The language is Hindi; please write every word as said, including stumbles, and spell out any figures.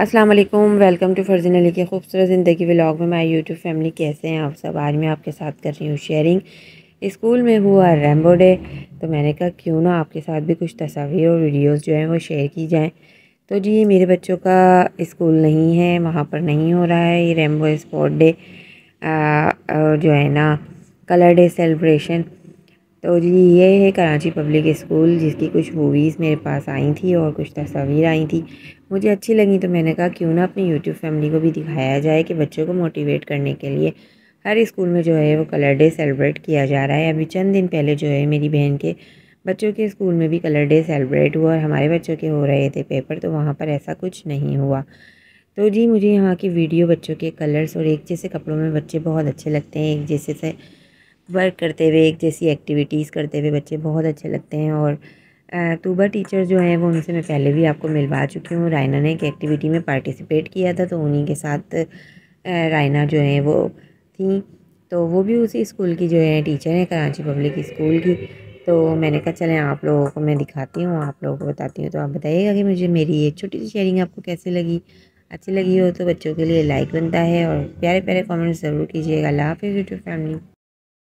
अस्सलाम वालेकुम, वेलकम टू फरज़ीन अली के खूबसूरत ज़िंदगी व्लॉग में। माय यूट्यूब फैमिली, कैसे हैं आप सब? आज मैं आपके साथ कर रही हूँ शेयरिंग। स्कूल में हुआ रैम्बो डे, तो मैंने कहा क्यों ना आपके साथ भी कुछ तस्वीर और वीडियोस जो हैं वो शेयर की जाएं। तो जी मेरे बच्चों का स्कूल नहीं है, वहाँ पर नहीं हो रहा है ये रैम्बो स्पोर्ट डे और जो है ना कलर डे सेलिब्रेशन। तो जी ये है कराची पब्लिक स्कूल, जिसकी कुछ मूवीज़ मेरे पास आई थी और कुछ तस्वीर आई थी, मुझे अच्छी लगी। तो मैंने कहा क्यों ना अपनी यूट्यूब फैमिली को भी दिखाया जाए कि बच्चों को मोटिवेट करने के लिए हर स्कूल में जो है वो कलर डे सेलिब्रेट किया जा रहा है। अभी चंद दिन पहले जो है मेरी बहन के बच्चों के स्कूल में भी कलर डे सेलिब्रेट हुआ और हमारे बच्चों के हो रहे थे पेपर, तो वहाँ पर ऐसा कुछ नहीं हुआ। तो जी मुझे यहाँ की वीडियो, बच्चों के कलर्स और एक जैसे कपड़ों में बच्चे बहुत अच्छे लगते हैं, एक जैसे से वर्क करते हुए, एक जैसी एक्टिविटीज़ करते हुए बच्चे बहुत अच्छे लगते हैं। और तूबा टीचर जो हैं वो उनसे मैं पहले भी आपको मिलवा चुकी हूँ। राइना ने एक एक्टिविटी में पार्टिसिपेट किया था, तो उन्हीं के साथ राइना जो है वो थी, तो वो भी उसी स्कूल की जो है टीचर हैं, कराची पब्लिक स्कूल की। तो मैंने कहा चलें आप लोगों को मैं दिखाती हूँ, आप लोगों को बताती हूँ। तो आप बताइएगा कि मुझे मेरी ये छोटी सी शेयरिंग आपको कैसी लगी। अच्छी लगी हो तो बच्चों के लिए लाइक बनता है और प्यारे प्यारे कमेंट्स ज़रूर कीजिएगा। अल्लाह हाफ़िज़ यूट्यूब फैमिली।